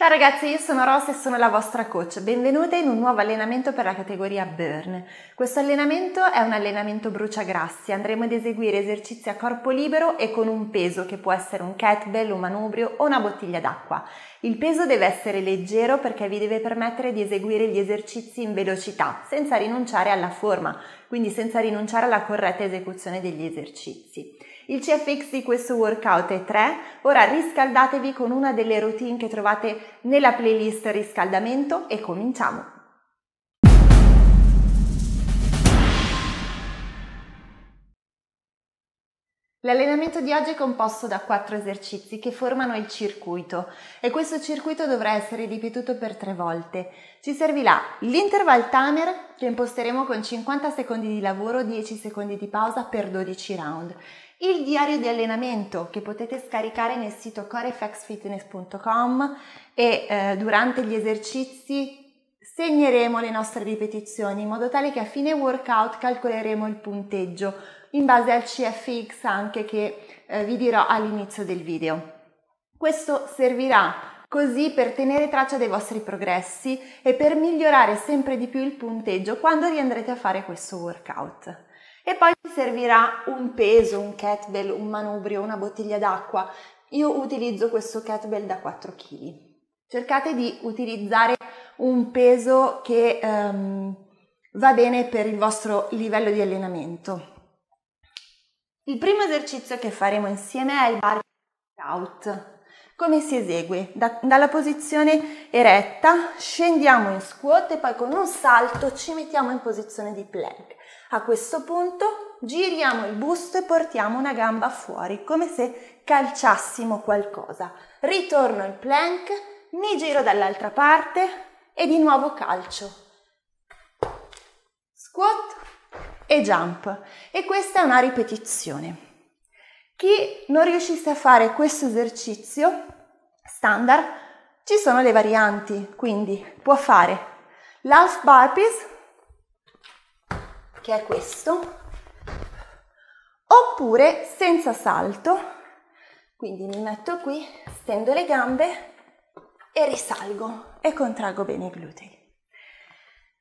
Ciao ragazzi, io sono Ross e sono la vostra coach. Benvenute in un nuovo allenamento per la categoria Burn. Questo allenamento è un allenamento bruciagrassi. Andremo ad eseguire esercizi a corpo libero e con un peso che può essere un kettlebell, un manubrio o una bottiglia d'acqua. Il peso deve essere leggero perché vi deve permettere di eseguire gli esercizi in velocità, senza rinunciare alla forma, quindi senza rinunciare alla corretta esecuzione degli esercizi. Il CFX di questo workout è 3, ora riscaldatevi con una delle routine che trovate nella playlist riscaldamento e cominciamo! L'allenamento di oggi è composto da 4 esercizi che formano il circuito e questo circuito dovrà essere ripetuto per 3 volte. Ci servirà l'interval timer che imposteremo con 50 secondi di lavoro, 10 secondi di pausa per 12 round. Il diario di allenamento che potete scaricare nel sito corefxfitness.com e durante gli esercizi segneremo le nostre ripetizioni in modo tale che a fine workout calcoleremo il punteggio in base al CFX anche che vi dirò all'inizio del video. Questo servirà così per tenere traccia dei vostri progressi e per migliorare sempre di più il punteggio quando riandrete a fare questo workout. E poi vi servirà un peso, un kettlebell, un manubrio, una bottiglia d'acqua. Io utilizzo questo kettlebell da 4 kg. Cercate di utilizzare un peso che va bene per il vostro livello di allenamento. Il primo esercizio che faremo insieme è il burpee out. Come si esegue? Dalla posizione eretta scendiamo in squat e poi con un salto ci mettiamo in posizione di plank. A questo punto giriamo il busto e portiamo una gamba fuori, come se calciassimo qualcosa. Ritorno in plank, mi giro dall'altra parte e di nuovo calcio. Squat e jump, e questa è una ripetizione. Chi non riuscisse a fare questo esercizio standard, ci sono le varianti, quindi può fare l'half burpees, che è questo, oppure senza salto, quindi mi metto qui, stendo le gambe e risalgo e contraggo bene i glutei.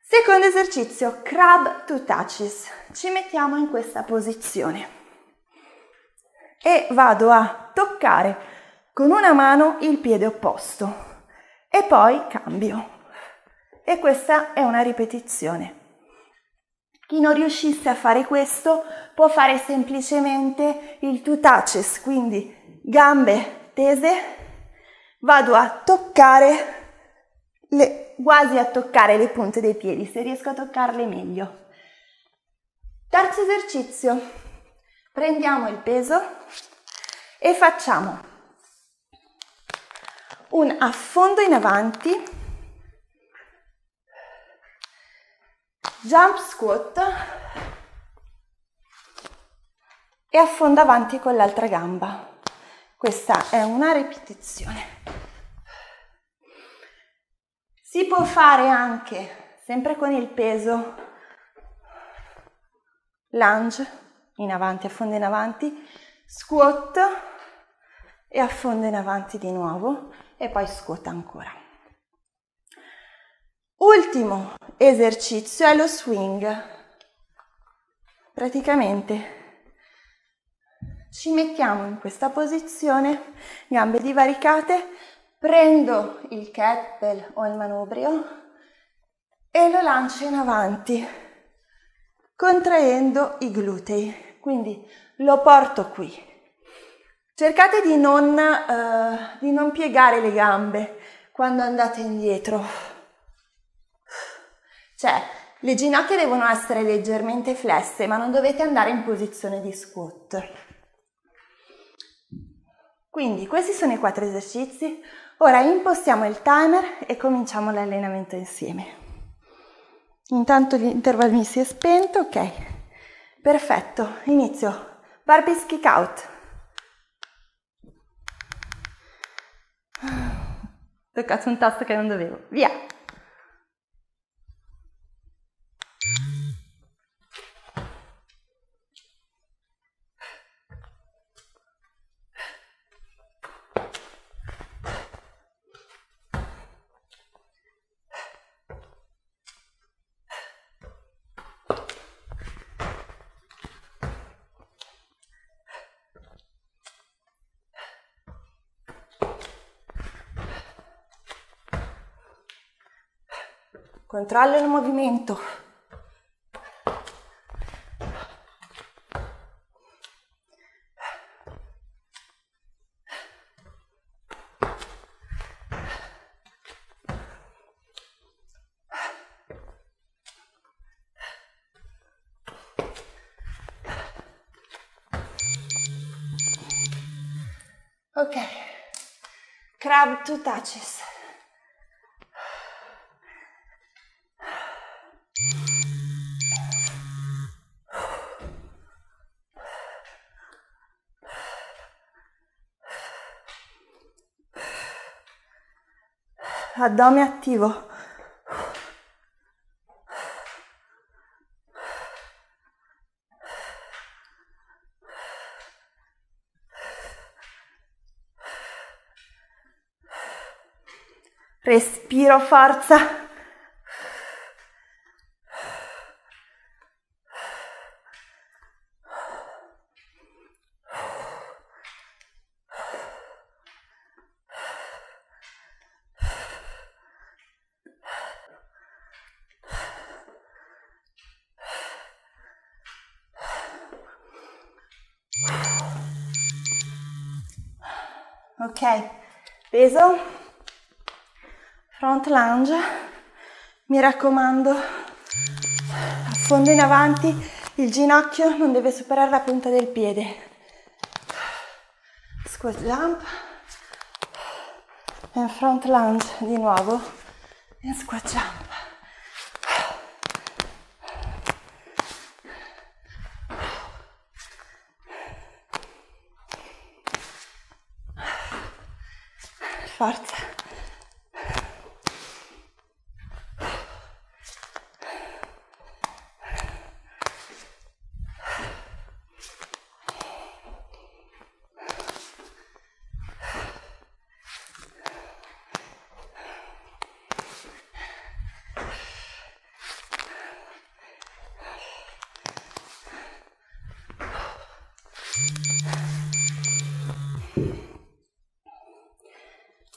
Secondo esercizio, crab two touches. Ci mettiamo in questa posizione e vado a toccare con una mano il piede opposto e poi cambio. E questa è una ripetizione. Chi non riuscisse a fare questo può fare semplicemente il two touches, quindi gambe tese, vado a toccare quasi a toccare le punte dei piedi, se riesco a toccarle meglio. Terzo esercizio, prendiamo il peso e facciamo un affondo in avanti, jump squat e affondo avanti con l'altra gamba. Questa è una ripetizione. Si può fare anche, sempre con il peso, lunge in avanti, affondo in avanti, squat e affondo in avanti di nuovo e poi squat ancora. Ultimo esercizio è lo swing. Praticamente ci mettiamo in questa posizione, gambe divaricate. Prendo il kettlebell o il manubrio e lo lancio in avanti, contraendo i glutei, quindi lo porto qui. Cercate di non piegare le gambe quando andate indietro. Cioè, le ginocchia devono essere leggermente flesse, ma non dovete andare in posizione di squat. Quindi questi sono i 4 esercizi. Ora impostiamo il timer e cominciamo l'allenamento insieme. Intanto l'intervallo mi si è spento, ok. Perfetto, inizio. Burpees kick out. Ho toccato un tasto che non dovevo. Via! Controllo il movimento. Ok, crab two touches. Addome attivo. Respiro, forza. Ok, peso. Front lunge, mi raccomando, affondo in avanti, il ginocchio non deve superare la punta del piede. Squat jump, e front lunge di nuovo, e squat jump. Forza.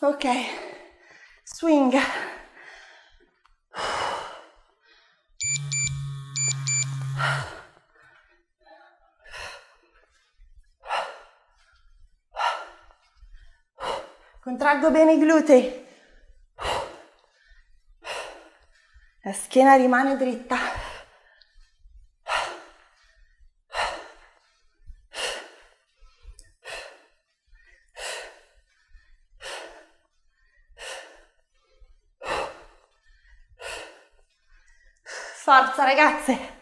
Ok, swing. Contraggo bene i glutei. La schiena rimane dritta. Forza ragazze!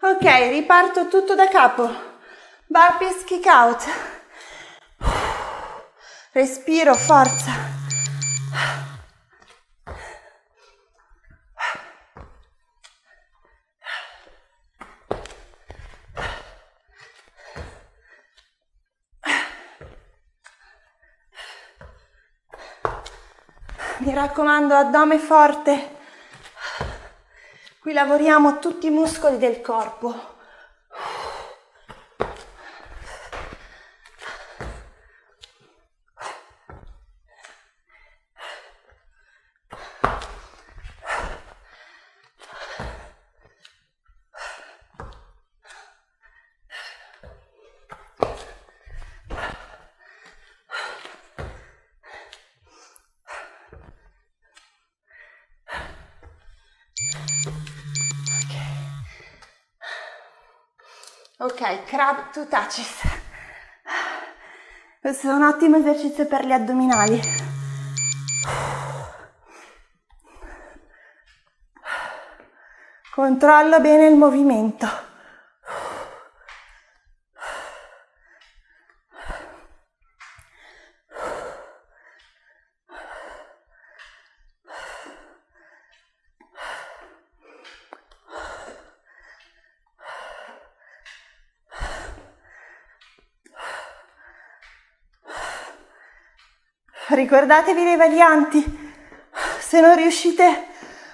Ok, riparto tutto da capo. Burpees kick out. Respiro, forza. Mi raccomando, addome forte. Qui lavoriamo tutti i muscoli del corpo. Ok, crab two touches. Questo è un ottimo esercizio per gli addominali. Controllo bene il movimento. ricordatevi dei varianti, se non riuscite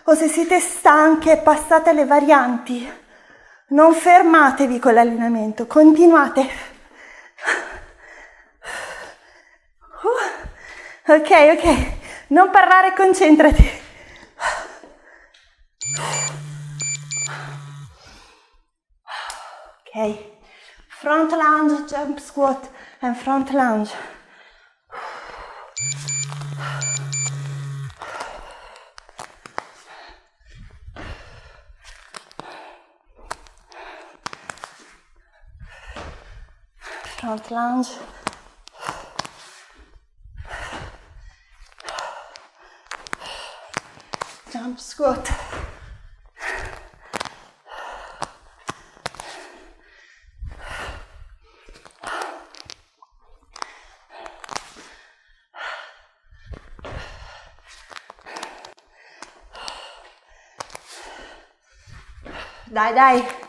o se siete stanche passate le varianti, non fermatevi con l'allenamento, continuate. Ok, non parlare, concentrati. Ok, front lunge, jump squat and front lunge. Front lunge. Jump squat. Dai.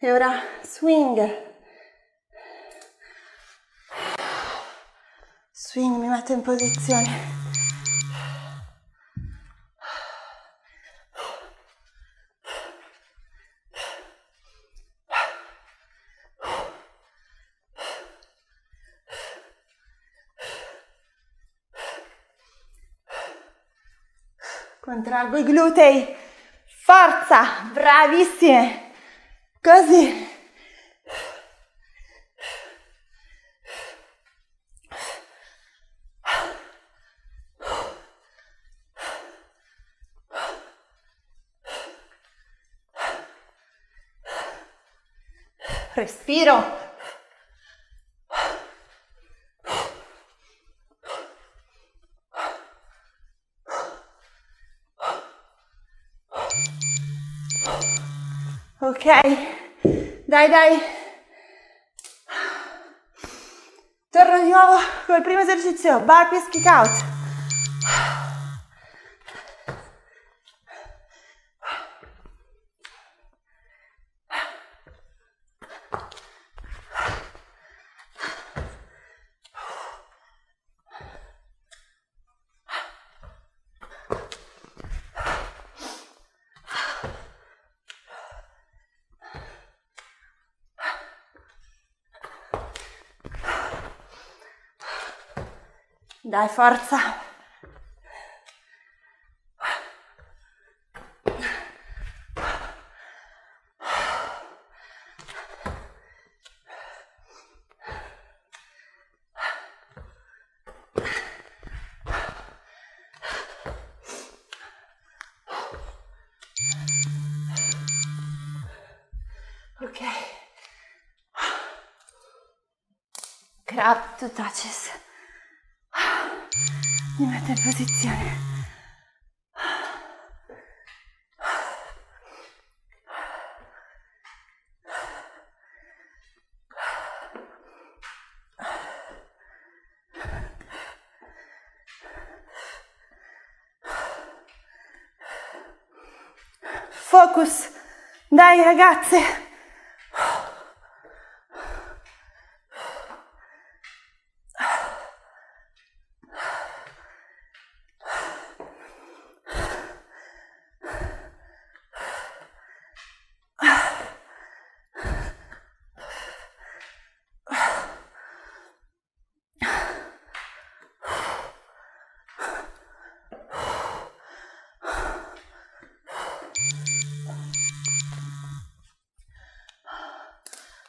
E ora swing, mi metto in posizione. Contraggo i glutei, forza, bravissime, così. Respiro. Ok, dai, torno di nuovo col primo esercizio, burpee kick out. Dai, forza. Ok. Crab toe touches. Mi metto in posizione. Focus. Dai, ragazze.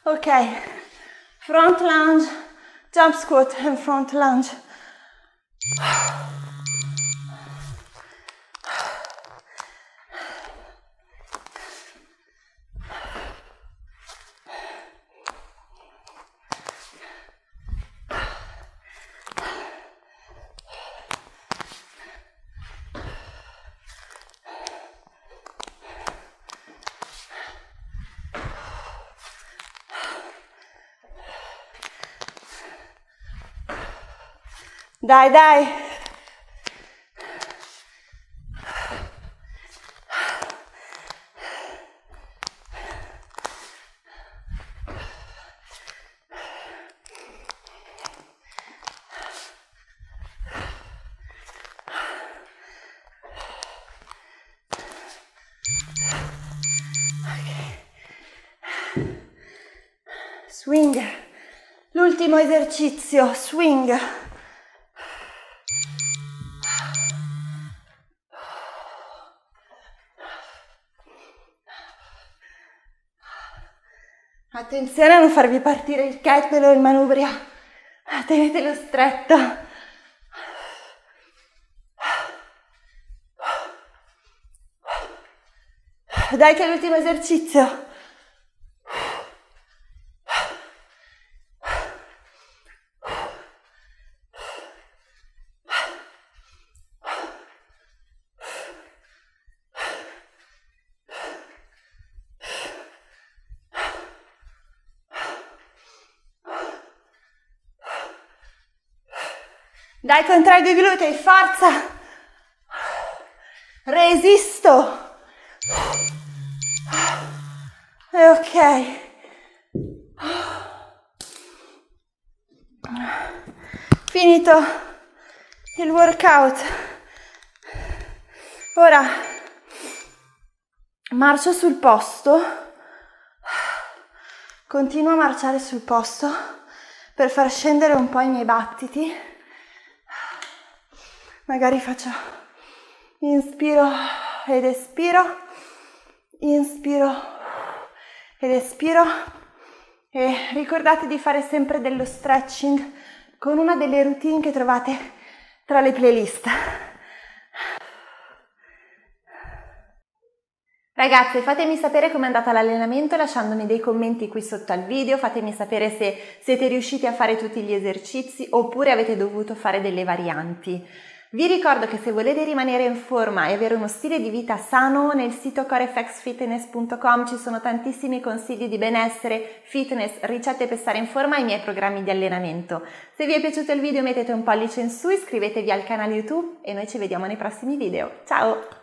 Ok, front lunge, jump squat and front lunge. Dai, dai. Swing, l'ultimo esercizio, swing. Attenzione a non farvi partire il kettlebell o il manubrio, tenetelo stretto. Dai che è l'ultimo esercizio. Dai, contrai i glutei, forza! Resisto! E ok. Finito il workout. Ora marcio sul posto. Continuo a marciare sul posto per far scendere un po' i miei battiti. Magari faccio inspiro ed espiro, inspiro ed espiro, e ricordate di fare sempre dello stretching con una delle routine che trovate tra le playlist. Ragazze, fatemi sapere com'è andata l'allenamento lasciandomi dei commenti qui sotto al video, fatemi sapere se siete riusciti a fare tutti gli esercizi oppure avete dovuto fare delle varianti. Vi ricordo che se volete rimanere in forma e avere uno stile di vita sano, nel sito corefxfitness.com ci sono tantissimi consigli di benessere, fitness, ricette per stare in forma e i miei programmi di allenamento. Se vi è piaciuto il video mettete un pollice in su, iscrivetevi al canale YouTube e noi ci vediamo nei prossimi video. Ciao!